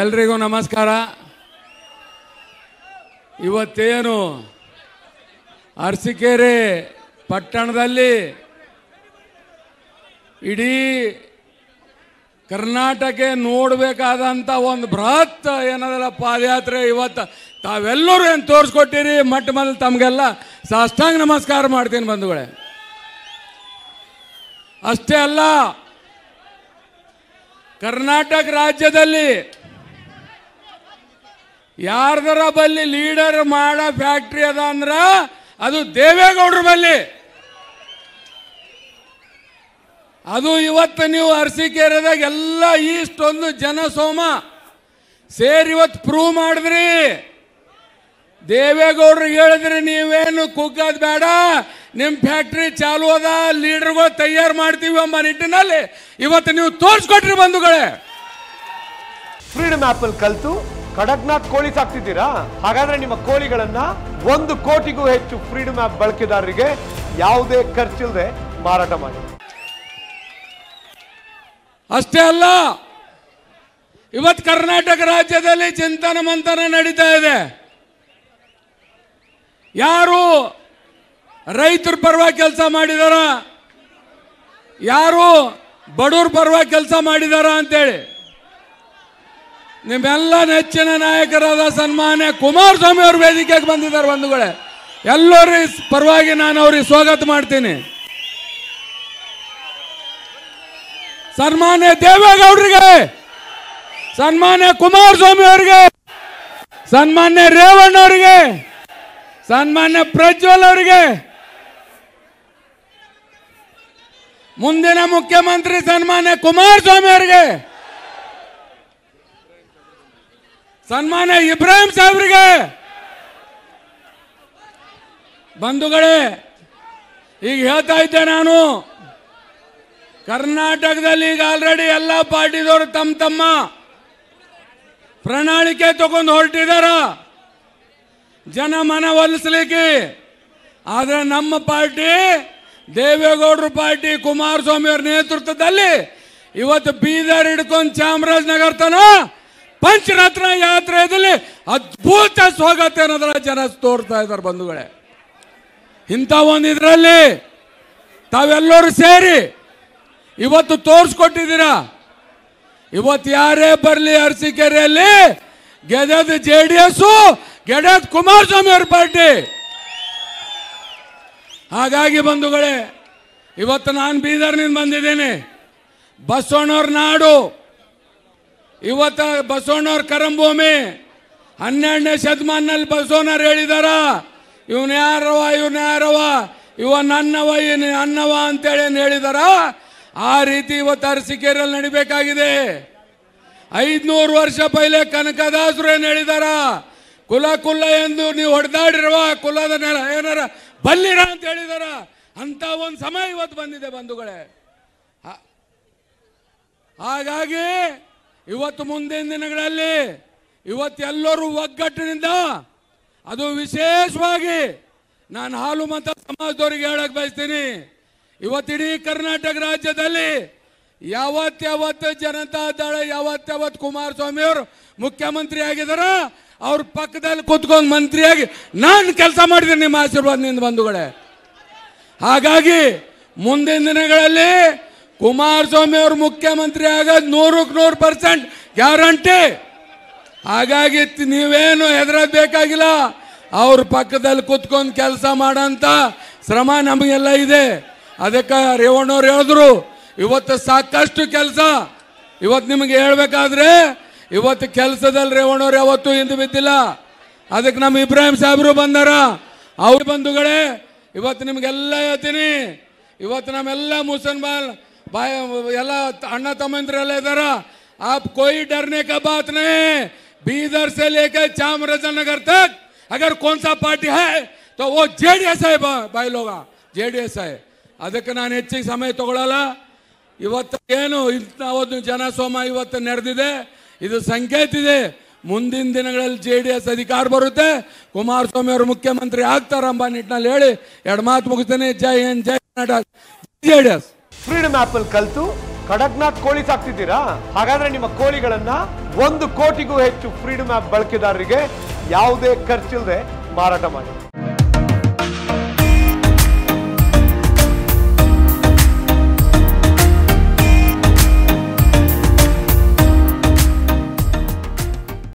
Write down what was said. एलू नमस्कार इवतेनु ಅರಸೀಕೆರೆ ಪಟ್ಟಣದಲ್ಲಿ ಇಡಿ कर्नाटक ನೋಡಬೇಕಾದಂತ ಒಂದು ಬೃಹತ್ ಏನದಲ್ಲ ಪಾದಯಾತ್ರೆ ಇವತ್ತು ತಾವೆಲ್ಲರೂ ಏನು ತೋರಿಸಿಕೊಟ್ಟಿರಿ ಮಟ್ಟಮಲ್ ತಮಗೆಲ್ಲ ಸಾಷ್ಟಾಂಗ ನಮಸ್ಕಾರ ಮಾಡ್ತೀನಿ ಬಂಧುಗಳೇ। ಅಷ್ಟೇ ಅಲ್ಲ ಕರ್ನಾಟಕ ರಾಜ್ಯದಲ್ಲಿ ಯಾರದರ ಬಲ್ಲಿ ಲೀಡರ್ ಮಾಡೋ ಫ್ಯಾಕ್ಟರಿ ಅದ ಅಂದ್ರೆ ಅದು ದೇವೇಗೌಡರ ಬಲ್ಲಿ। ಅದು ಇವತ್ತು ನೀವು ಅರಸೀಕೆರೆದಾಗ ಎಲ್ಲ ಇಷ್ಟೊಂದು ಜನಸೋಮ ಸೇರಿ ಇವತ್ತು ಪ್ರೂವ್ ಮಾಡಿದ್ರಿ। ದೇವೇಗೌಡರಿಗೆ ಹೇಳಿದ್ರಿ ನೀವೇನು ಕುಗ್ಗದ ಬೇಡ, ನಿಮ್ಮ ಫ್ಯಾಕ್ಟರಿ ಚಾಲು ಅದ, ಲೀಡರ್ಗಳು ತಯಾರು ಮಾಡ್ತೀವಿ ಎಂಬ ನಿಟ್ಟಿನಲ್ಲಿ ಇವತ್ತು ನೀವು ತೋರಿಸ್ಕೊಟ್ರಿ ಬಂಧುಗಳೇ। ಫ್ರೀಡಮ್ ಆಪ್ ಅಲ್ಲಿ ಕಲ್ತು ಕಡಕ್ನಾಥ್ ಕೋಳಿ ಸಾಕ್ತಿದ್ದೀರಾ, ಹಾಗಾದ್ರೆ ನಿಮ್ಮ ಕೋಳಿಗಳನ್ನ 1 ಕೋಟಿಗೂ ಹೆಚ್ಚು ಫ್ರೀಡಮ್ ಆಪ್ ಬಳಕೆದಾರರಿಗೆ ಯಾವುದೇ ಖರ್ಚಿಲ್ಲದೆ ಮಾರಾಟ ಮಾಡಿ। ಅಷ್ಟೇ ಅಲ್ಲ ಇವತ್ತು ಕರ್ನಾಟಕ ರಾಜ್ಯದಲ್ಲಿ ಚಿಂತನ ಮಂಥನ ನಡೀತಾ ಇದೆ। ಯಾರು ರೈತರ ಪರವಾಗಿ ಕೆಲಸ ಮಾಡಿದಾರ, ಯಾರು ಬಡವರ ಪರವಾಗಿ ಕೆಲಸ ಮಾಡಿದಾರ ಅಂತೇಳಿ ನಿಮ್ಮೆಲ್ಲ ನೆಚ್ಚಿನ ನಾಯಕರಾದ ಸನ್ಮಾನ್ಯ ಕುಮಾರಸ್ವಾಮಿ ಅವರು ವೇದಿಕೆಗೆ ಬಂದಿದ್ದಾರೆ ಬಂಧುಗಳೇ। ಎಲ್ಲರೂ ಪರವಾಗಿ ನಾನು ಅವರಿಗೆ ಸ್ವಾಗತ ಮಾಡ್ತೀನಿ। ಸನ್ಮಾನ್ಯ ದೇವೇಗೌಡರಿಗೆ, ಸನ್ಮಾನ್ಯ ಕುಮಾರಸ್ವಾಮಿ ಅವರಿಗೆ, ಸನ್ಮಾನ್ಯ ರೇವಣ್ಣ ಅವರಿಗೆ, ಸನ್ಮಾನ್ಯ ಪ್ರಜ್ವಲ್ ಅವರಿಗೆ, ಮುಂದಿನ ಮುಖ್ಯಮಂತ್ರಿ ಸನ್ಮಾನ್ಯ ಕುಮಾರಸ್ವಾಮಿ ಅವರಿಗೆ, ಸನ್ಮಾನ್ಯ ಇಬ್ರಾಹಿಂ ಸಾಹೇಬ್ರಿಗೆ। ಬಂಧುಗಳೇ, ಈಗ ಹೇಳ್ತಾ ಇದ್ದೆ ನಾನು ಕರ್ನಾಟಕದಲ್ಲಿ ಈಗ ಆಲ್ರೆಡಿ ಎಲ್ಲ ಪಾರ್ಟಿದವರು ತಮ್ಮ ಪ್ರಣಾಳಿಕೆ ತಗೊಂಡು ಹೊರಟಿದಾರ ಜನಮನ ಒಲಿಸಲಿಕ್ಕೆ। ಆದರೆ ನಮ್ಮ ಪಾರ್ಟಿ, ದೇವೇಗೌಡರ ಪಾರ್ಟಿ, ಕುಮಾರಸ್ವಾಮಿ ಅವರ ನೇತೃತ್ವದಲ್ಲಿ ಇವತ್ತು ಬೀದರ್ ಹಿಡ್ಕೊಂಡು ಚಾಮರಾಜನಗರ ತನ ಪಂಚರತ್ನ ಯಾತ್ರೆಯಲ್ಲಿ ಅದ್ಭುತ ಸ್ವಾಗತ ಅನ್ನೋದರ ಜನ ತೋರ್ತಾ ಇದ್ದಾರೆ ಬಂಧುಗಳೇ। ಇಂಥ ಒಂದು ಇದರಲ್ಲಿ ತಾವೆಲ್ಲರೂ ಸೇರಿ ಇವತ್ತು ತೋರಿಸ್ಕೊಟ್ಟಿದ್ದೀರಾ। ಇವತ್ತು ಯಾರೇ ಬರಲಿ ಅರಸೀಕೆರೆಯಲ್ಲಿ ಗೆದ್ದದ JDS, ಗೆದ್ದದ ಕುಮಾರಸ್ವಾಮಿ ಅವರ ಪಾರ್ಟಿ। ಹಾಗಾಗಿ ಬಂಧುಗಳೇ, ಇವತ್ತು ನಾನು ಬೀದರ್ನಿಂದ ಬಂದಿದ್ದೀನಿ, ಬಸವಣ್ಣವ್ರ ನಾಡು, ಇವತ್ತು ಬಸವಣ್ಣವ್ರ ಕರಂಭೂಮಿ। 12ನೇ ಶತಮಾನದಲ್ಲಿ ಬಸವಣ್ಣವ್ರು ಹೇಳಿದಾರ ಇವನು ಯಾರವ, ಇವನು ಯಾರವ, ಇವ ನನ್ನವ, ಇವ ಅನ್ನವ ಅಂತೇಳಿ ಏನು ಹೇಳಿದಾರ ಆ ರೀತಿ ಇವತ್ತು ಅರಸೀಕೆರೆಯಲ್ಲಿ ನಡಿಬೇಕಾಗಿದೆ। 500 ವರ್ಷ ಪೈಲೆ ಕನಕದಾಸರು ಏನು ಹೇಳಿದಾರ, ಕುಲ ಕುಲ ಎಂದು ನೀವು ಹೊಡೆದಾಡಿರುವ ಕುಲದ ನೆಲ ಏನಾರ ಬಲ್ಲಿರ ಅಂತ ಹೇಳಿದಾರ। ಅಂತ ಒಂದು ಸಮಯ ಇವತ್ತು ಬಂದಿದೆ ಬಂಧುಗಳೇ। ಹಾಗಾಗಿ ಇವತ್ತು ಮುಂದಿನ ದಿನಗಳಲ್ಲಿ ಇವತ್ತೆಲ್ಲರೂ ಒಗ್ಗಟ್ಟಿನಿಂದ, ಅದು ವಿಶೇಷವಾಗಿ ನಾನು ಹಾಲು ಮತ ಸಮಾಜದವರಿಗೆ ಹೇಳಕ್ಕೆ ಬಯಸ್ತೀನಿ, ಇವತ್ತಿಡೀ ಕರ್ನಾಟಕ ರಾಜ್ಯದಲ್ಲಿ ಯಾವತ್ತಾವತ್ತು ಜನತಾ ದಳ ಯಾವತ್ತಾವತ್ತು ಕುಮಾರಸ್ವಾಮಿ ಅವರು ಮುಖ್ಯಮಂತ್ರಿ ಆಗಿದಾರ ಅವ್ರ ಪಕ್ಕದಲ್ಲಿ ಕೂತ್ಕೊಂಡು ಮಂತ್ರಿಯಾಗಿ ನಾನು ಕೆಲಸ ಮಾಡಿದ್ದೀನಿ ನಿಮ್ಮ ಆಶೀರ್ವಾದದಿಂದ ಬಂಧುಗಳೇ। ಹಾಗಾಗಿ ಮುಂದಿನ ದಿನಗಳಲ್ಲಿ ಕುಮಾರಸ್ವಾಮಿ ಅವರು ಮುಖ್ಯಮಂತ್ರಿ ಆಗೋದು 100% ಗ್ಯಾರಂಟಿ। ಹಾಗಾಗಿ ನೀವೇನು ಹೆದರೋದು ಬೇಕಾಗಿಲ್ಲ, ಅವ್ರ ಪಕ್ಕದಲ್ಲಿ ಕೂತ್ಕೊಂಡು ಕೆಲಸ ಮಾಡೋಂಥ ಶ್ರಮ ನಮಗೆಲ್ಲ ಇದೆ। ಅದಕ್ಕೆ ರೇವಣ್ಣವ್ರು ಹೇಳಿದ್ರು ಇವತ್ತು ಸಾಕಷ್ಟು ಕೆಲಸ, ಇವತ್ತು ನಿಮಗೆ ಹೇಳಬೇಕಾದ್ರೆ ಇವತ್ತು ಕೆಲಸದಲ್ಲಿ ರೇವಣ್ಣವ್ರು ಯಾವತ್ತೂ ಹಿಂದೆ ಬಿದ್ದಿಲ್ಲ। ಅದಕ್ಕೆ ನಮ್ಮ ಇಬ್ರಾಹಿಂ ಸಾಹೇಬರು ಬಂದಾರ ಅವ್ರ ಬಂಧುಗಳೇ ಇವತ್ತು ನಿಮಗೆಲ್ಲ ಹೇಳ್ತೀನಿ, ಇವತ್ತು ನಮ್ಮೆಲ್ಲ ಮುಸಲ್ಮಾನ್ ಭಾಯ ಎಲ್ಲ ಅಣ್ಣ ತಮ್ಮಂದಿರೆಲ್ಲ ಇದ್ದಾರ। ಆಪ್ ಕೋಯಿ ಡರ್ನೆ ಕಾ ಬಾತ್ ನೇ, ಬೀದರ್ ಸೆ ಲೇಕೆ ಚಾಮರಾಜನಗರ್ ತಕ್ ಅಗರ್ ಕೌನ್ ಸಾ ಪಾರ್ಟಿ ಹೈ ತೋ ವೋ JDS ಹೈ ಭಾಯಿ ಲೋಗ, JDS ಹೈ। ಅದಕ್ಕೆ ನಾನು ಹೆಚ್ಚಿಗೆ ಸಮಯ ತಗೊಳ್ಳಲ್ಲ। ಇವತ್ತು ಏನು ಇಂಥ ಒಂದು ಜನಸೋಮ ಇವತ್ತು ನಡೆದಿದೆ, ಇದು ಸಂಕೇತ ಇದೆ ಮುಂದಿನ ದಿನಗಳಲ್ಲಿ JDS ಅಧಿಕಾರ ಬರುತ್ತೆ, ಕುಮಾರಸ್ವಾಮಿ ಅವರು ಮುಖ್ಯಮಂತ್ರಿ ಆಗ್ತಾರಂಬ ನಿಟ್ಟಿನಲ್ಲಿ ಹೇಳಿ ಎರಡು ಮಾತು ಮುಗಿಸ್ತೀನಿ। ಜೈ ಹಿಂದ್, ಜೈ ಕರ್ನಾಟಕ, ಜೈ JDS। ಫ್ರೀಡಮ್ ಆಪ್ ಅಲ್ಲಿ ಕಲ್ತು ಕಡಕ್ನಾಥ್ ಕೋಳಿ ಸಾಕ್ತಿದ್ದೀರಾ ಹಾಗಾದ್ರೆ ನಿಮ್ಮ ಕೋಳಿಗಳನ್ನು 1 ಕೋಟಿಗೂ ಹೆಚ್ಚು ಫ್ರೀಡಮ್ ಆಪ್ ಬಳಕೆದಾರರಿಗೆ ಯಾವುದೇ ಖರ್ಚಿಲ್ಲದೆ ಮಾರಾಟ ಮಾಡಿ।